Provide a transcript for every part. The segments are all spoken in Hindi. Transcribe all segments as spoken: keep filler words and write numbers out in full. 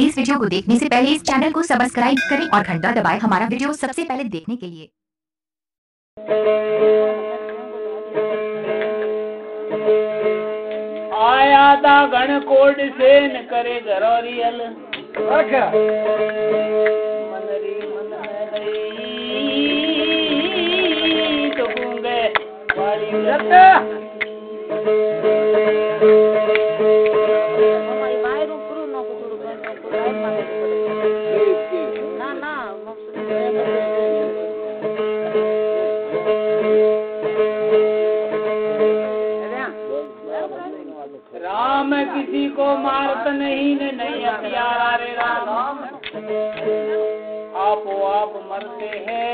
इस वीडियो को देखने से पहले इस चैनल को सब्सक्राइब करें और घंटा दबाएं हमारा वीडियो सबसे पहले देखने के लिए। आया था गण कोड से न करे घरोरियल अच्छा मनरी मनरी तो गूंगे वाली लता राम किसी को मारत नहीं ने नहीं प्यारा रे राम आपो आप मरते हैं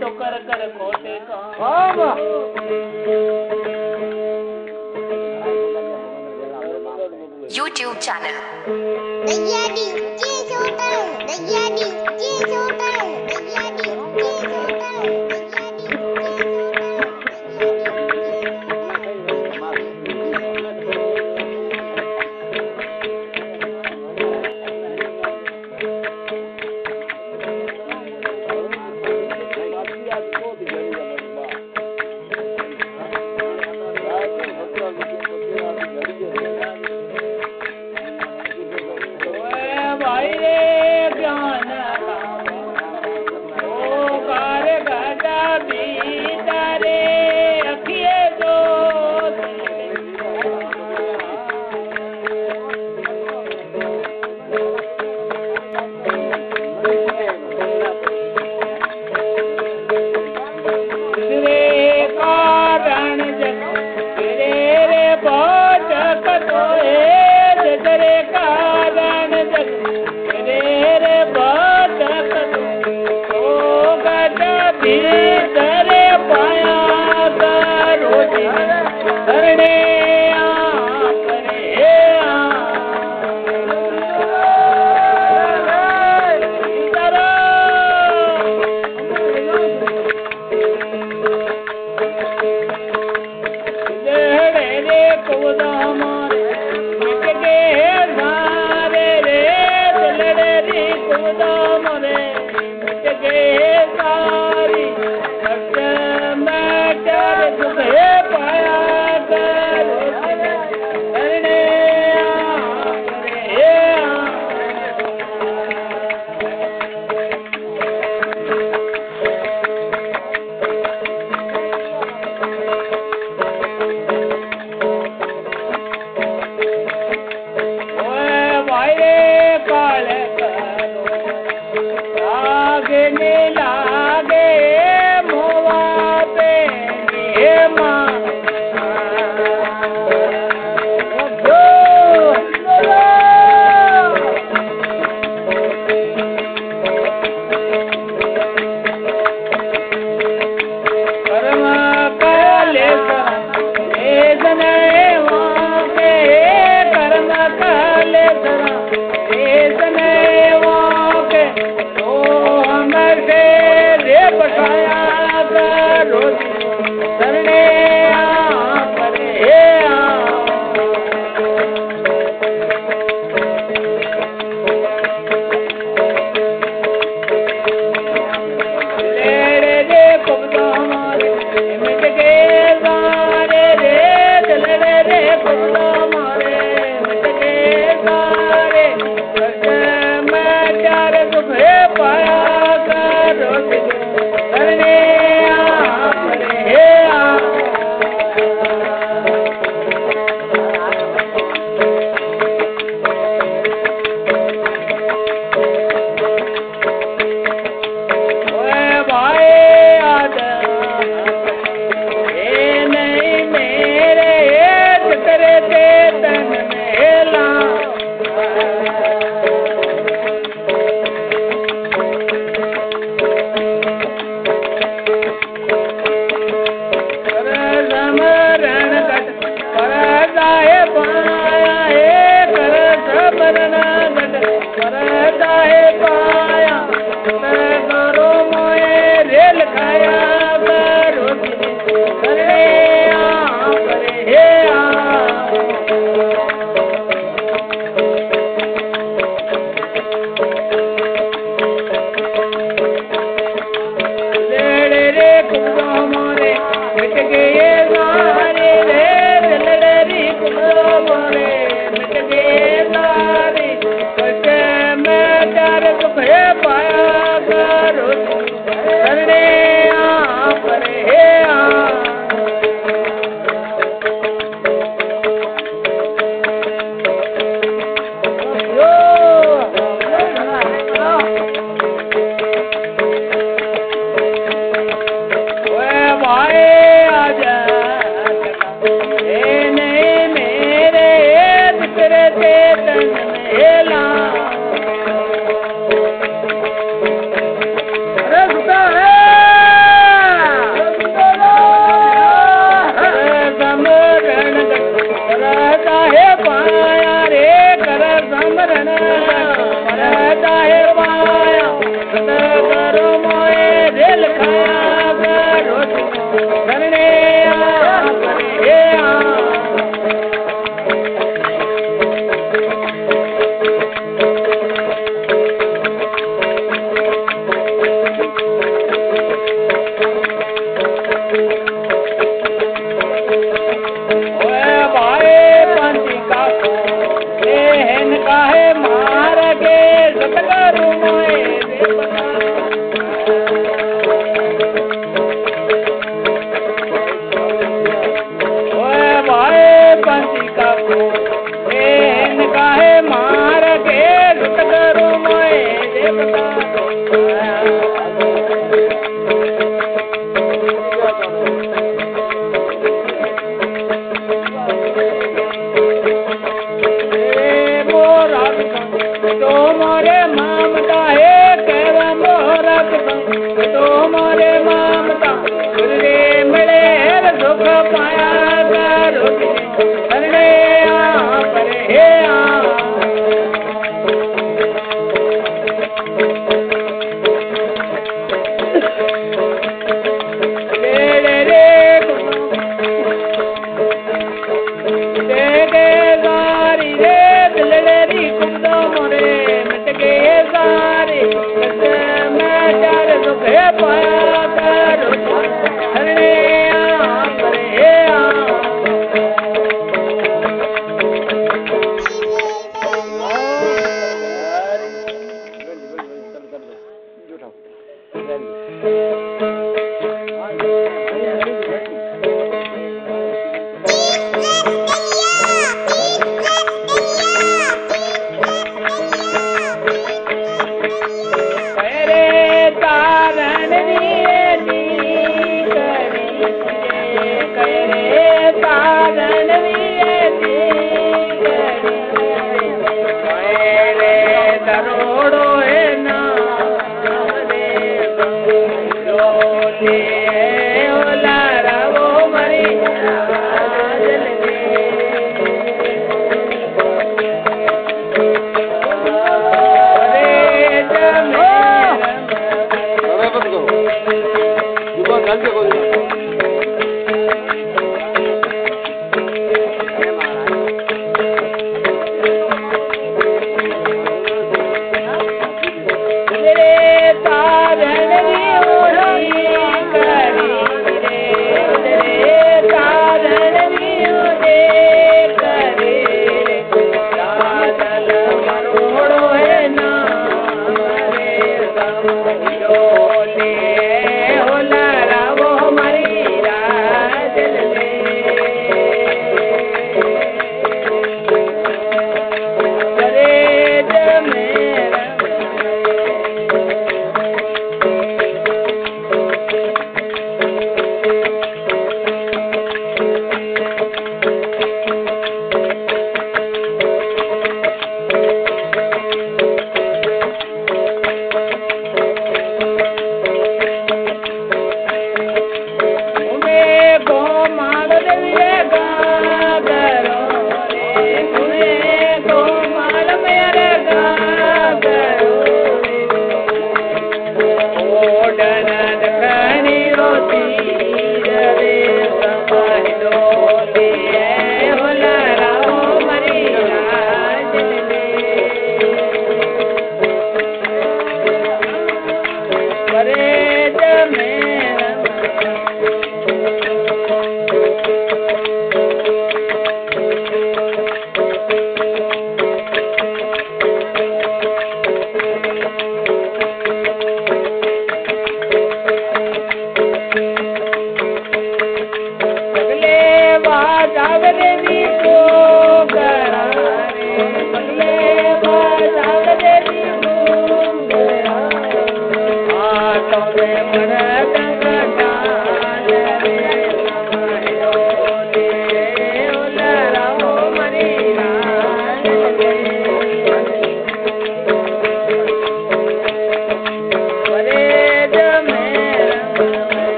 तो कर कर खोते कहां। यूट्यूब चैनल दैया दी जे छोटा दैया दी जे छोटा दैया दी जे छोटा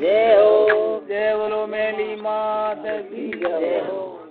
जय हो, जय बोलो मेली माता की जय हो।